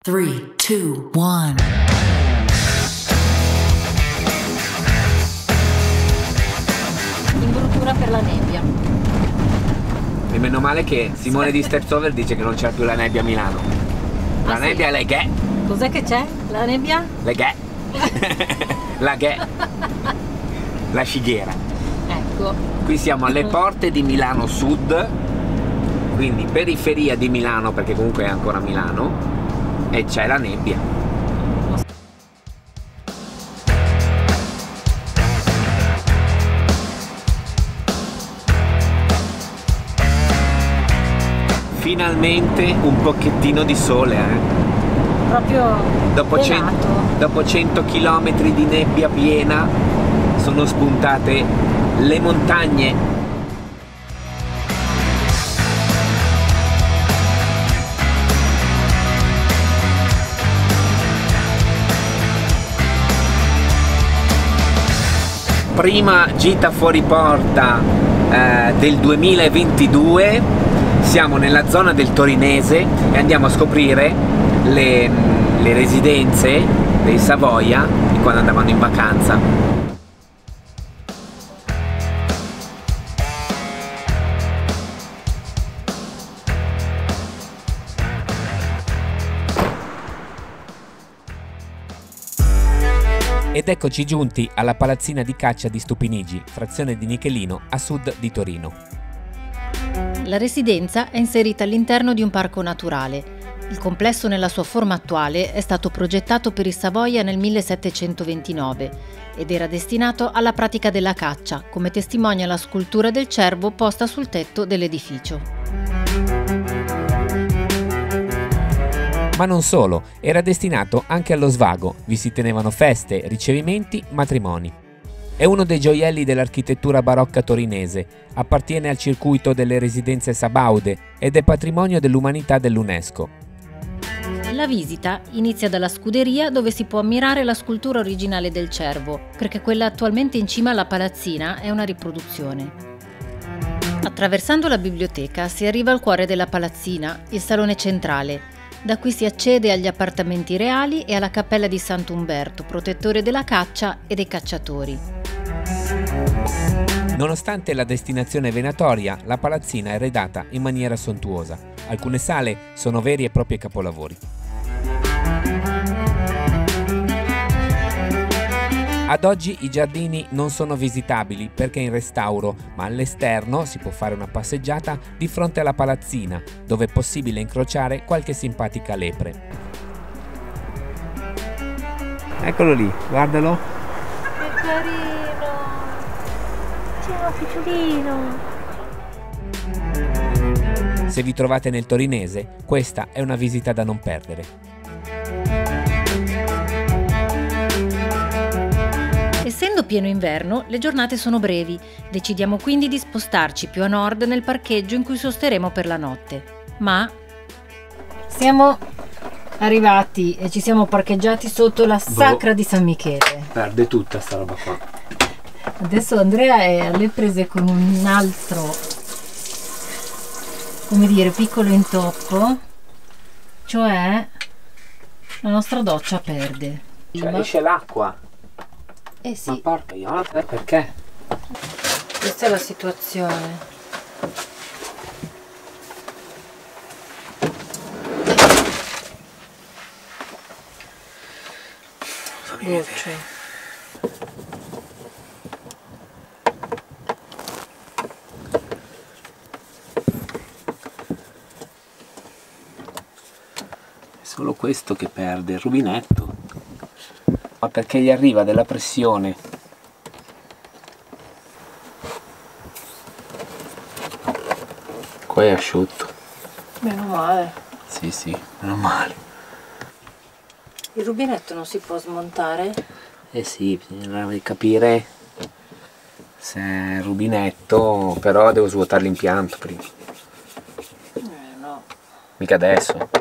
3, 2, 1. Imbruttura per la nebbia. E meno male che Simone di STEPSOVER dice che non c'è più la nebbia a Milano. La nebbia è leghe. Cos'è che c'è? La nebbia? Leghe. La ghe. La scigliera. Ecco. Qui siamo alle porte di Milano Sud, quindi periferia di Milano, perché comunque è ancora Milano. E c'è la nebbia. Finalmente un pochettino di sole, proprio dopo 100 km di nebbia piena sono spuntate le montagne. Prima gita fuori porta del 2022, siamo nella zona del Torinese e andiamo a scoprire le residenze dei Savoia di quando andavano in vacanza. Ed eccoci giunti alla palazzina di caccia di Stupinigi, frazione di Nichelino, a sud di Torino. La residenza è inserita all'interno di un parco naturale. Il complesso nella sua forma attuale è stato progettato per i Savoia nel 1729 ed era destinato alla pratica della caccia, come testimonia la scultura del cervo posta sul tetto dell'edificio. Ma non solo, era destinato anche allo svago, vi si tenevano feste, ricevimenti, matrimoni. È uno dei gioielli dell'architettura barocca torinese, appartiene al circuito delle residenze sabaude ed è patrimonio dell'umanità dell'UNESCO. La visita inizia dalla scuderia dove si può ammirare la scultura originale del cervo, perché quella attualmente in cima alla palazzina è una riproduzione. Attraversando la biblioteca si arriva al cuore della palazzina, il salone centrale. Da qui si accede agli appartamenti reali e alla cappella di Sant'Umberto, protettore della caccia e dei cacciatori. Nonostante la destinazione venatoria, la palazzina è arredata in maniera sontuosa. Alcune sale sono veri e propri capolavori. Ad oggi i giardini non sono visitabili perché in restauro, ma all'esterno si può fare una passeggiata di fronte alla palazzina, dove è possibile incrociare qualche simpatica lepre. Eccolo lì, guardalo. Che carino! Ciao, piccolino! Se vi trovate nel Torinese, questa è una visita da non perdere. Essendo pieno inverno, le giornate sono brevi. Decidiamo quindi di spostarci più a nord nel parcheggio in cui sosteremo per la notte. Ma siamo arrivati e ci siamo parcheggiati sotto la Sacra di San Michele. Perde tutta sta roba qua. Adesso Andrea è alle prese con un altro, come dire, piccolo intoppo, cioè la nostra doccia perde. Cioè esce l'acqua. Eh sì. Ma porca iota, perché? Questa è la situazione. Gocce. È solo questo che perde il rubinetto. Ma perché gli arriva della pressione. Qua è asciutto. Meno male. Sì, sì, meno male. Il rubinetto non si può smontare? Eh sì, bisognerà capire se è il rubinetto, però devo svuotare l'impianto prima. No. Mica adesso.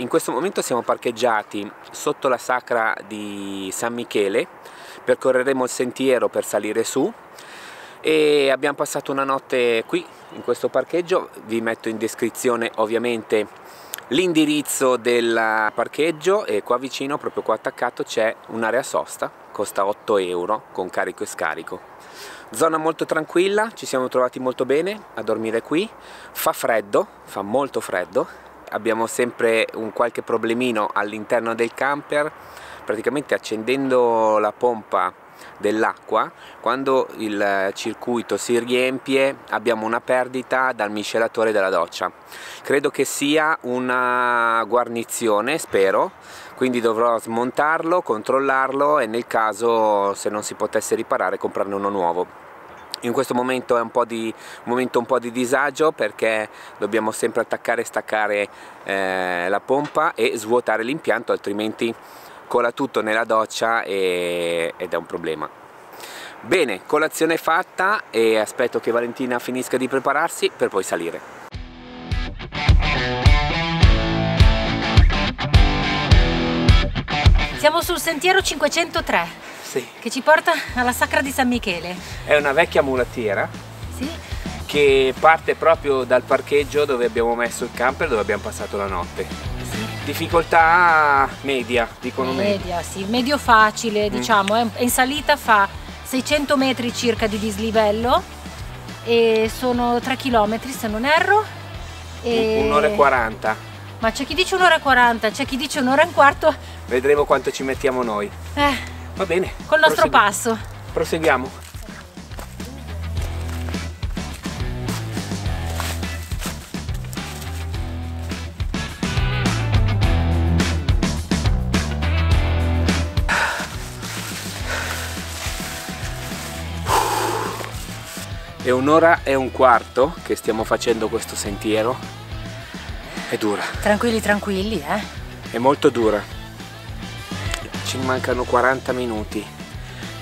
In questo momento siamo parcheggiati sotto la Sacra di San Michele, percorreremo il sentiero per salire su e abbiamo passato una notte qui in questo parcheggio. Vi metto in descrizione ovviamente l'indirizzo del parcheggio e qua vicino, proprio qua attaccato, c'è un'area sosta, costa 8 euro con carico e scarico. Zona molto tranquilla, ci siamo trovati molto bene a dormire qui, fa freddo, fa molto freddo. Abbiamo sempre un qualche problemino all'interno del camper, praticamente accendendo la pompa dell'acqua, quando il circuito si riempie abbiamo una perdita dal miscelatore della doccia. Credo che sia una guarnizione, spero, quindi dovrò smontarlo, controllarlo e nel caso, se non si potesse riparare, comprarne uno nuovo. In questo momento è un momento un po' di disagio, perché dobbiamo sempre attaccare e staccare la pompa e svuotare l'impianto, altrimenti cola tutto nella doccia ed è un problema. Bene, colazione fatta e aspetto che Valentina finisca di prepararsi per poi salire. Siamo sul sentiero 503. Sì. Che ci porta alla Sacra di San Michele. È una vecchia mulattiera, sì, che parte proprio dal parcheggio dove abbiamo messo il camper, dove abbiamo passato la notte. Sì. Difficoltà media, dicono. Media, sì, medio facile, diciamo. In salita fa 600 metri circa di dislivello e sono 3 km se non erro. E... un'ora e 40. Ma c'è chi dice un'ora e 40, c'è chi dice un'ora e un quarto. Vedremo quanto ci mettiamo noi. Va bene. Col nostro passo. Proseguiamo. È un'ora e un quarto che stiamo facendo questo sentiero. È dura. Tranquilli, tranquilli, eh. È molto dura. Ci mancano 40 minuti,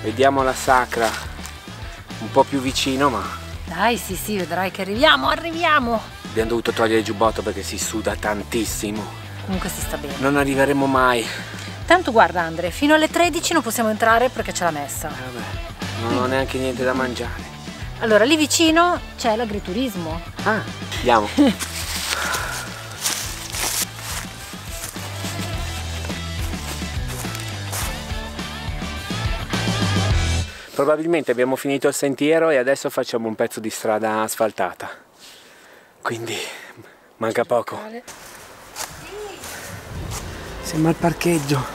vediamo la Sacra un po' più vicino, ma... Dai, sì, sì, vedrai che arriviamo! Abbiamo dovuto togliere il giubbotto perché si suda tantissimo. Comunque si sta bene. Non arriveremo mai. Tanto guarda Andrea, fino alle 13 non possiamo entrare perché c'è la messa. Vabbè, non ho neanche niente da mangiare. Allora, lì vicino c'è l'agriturismo. Ah, andiamo! Probabilmente abbiamo finito il sentiero e adesso facciamo un pezzo di strada asfaltata, quindi manca poco. Siamo al parcheggio.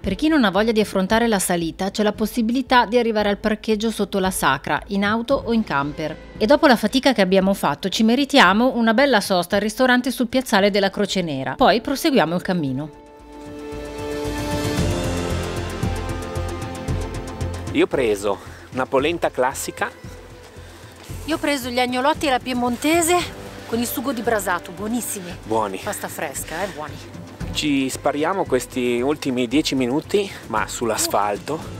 Per chi non ha voglia di affrontare la salita c'è la possibilità di arrivare al parcheggio sotto la Sacra, in auto o in camper. E dopo la fatica che abbiamo fatto ci meritiamo una bella sosta al ristorante sul piazzale della Croce Nera, poi proseguiamo il cammino. Io ho preso una polenta classica. Io ho preso gli agnolotti alla piemontese con il sugo di brasato, buonissimi. Buoni. Pasta fresca, buoni. Ci spariamo questi ultimi 10 minuti, ma sull'asfalto.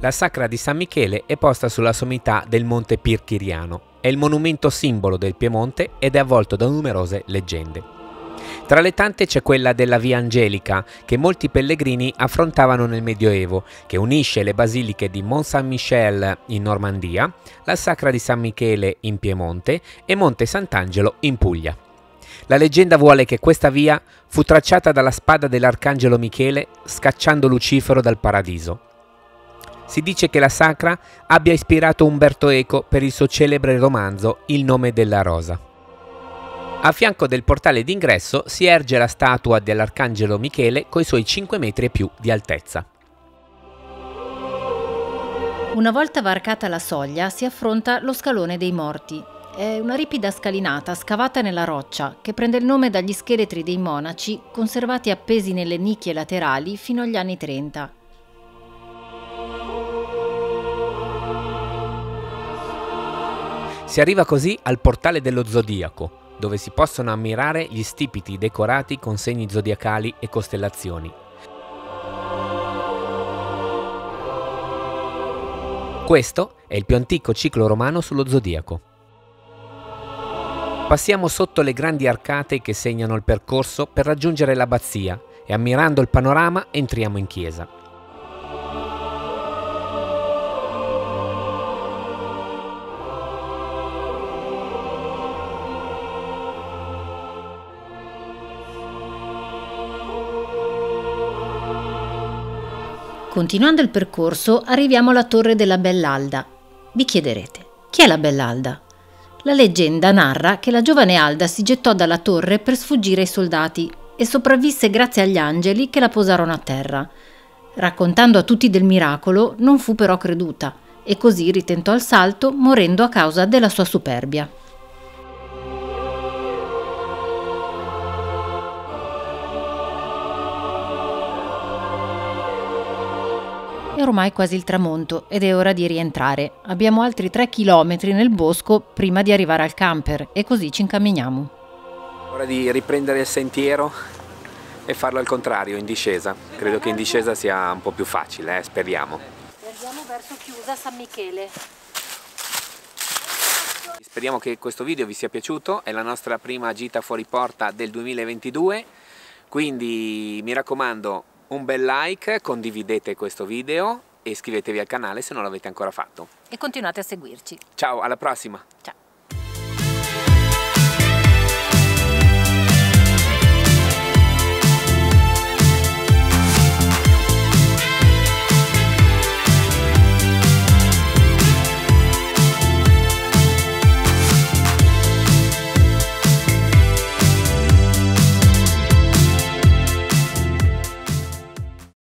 La Sacra di San Michele è posta sulla sommità del Monte Pirchiriano, è il monumento simbolo del Piemonte ed è avvolto da numerose leggende. Tra le tante c'è quella della Via Angelica, che molti pellegrini affrontavano nel Medioevo, che unisce le basiliche di Mont Saint Michel in Normandia, la Sacra di San Michele in Piemonte e Monte Sant'Angelo in Puglia. La leggenda vuole che questa via fu tracciata dalla spada dell'arcangelo Michele scacciando Lucifero dal paradiso. Si dice che la Sacra abbia ispirato Umberto Eco per il suo celebre romanzo Il nome della rosa. A fianco del portale d'ingresso si erge la statua dell'Arcangelo Michele coi suoi 5 metri e più di altezza. Una volta varcata la soglia si affronta lo Scalone dei Morti. È una ripida scalinata scavata nella roccia che prende il nome dagli scheletri dei monaci conservati appesi nelle nicchie laterali fino agli anni 30. Si arriva così al portale dello Zodiaco, dove si possono ammirare gli stipiti decorati con segni zodiacali e costellazioni. Questo è il più antico ciclo romano sullo zodiaco. Passiamo sotto le grandi arcate che segnano il percorso per raggiungere l'abbazia e, ammirando il panorama, entriamo in chiesa. Continuando il percorso arriviamo alla Torre della Bellalda. Vi chiederete, chi è la Bellalda? La leggenda narra che la giovane Alda si gettò dalla torre per sfuggire ai soldati e sopravvisse grazie agli angeli che la posarono a terra. Raccontando a tutti del miracolo, non fu però creduta e così ritentò il salto morendo a causa della sua superbia. È ormai quasi il tramonto ed è ora di rientrare. Abbiamo altri 3 chilometri nel bosco prima di arrivare al camper e così ci incamminiamo. Ora di riprendere il sentiero e farlo al contrario, in discesa. Credo che in discesa sia un po' più facile, speriamo. Andiamo verso Chiusa San Michele. Speriamo che questo video vi sia piaciuto, è la nostra prima gita fuori porta del 2022, quindi mi raccomando, un bel like, condividete questo video e iscrivetevi al canale se non l'avete ancora fatto. E continuate a seguirci. Ciao, alla prossima! Ciao!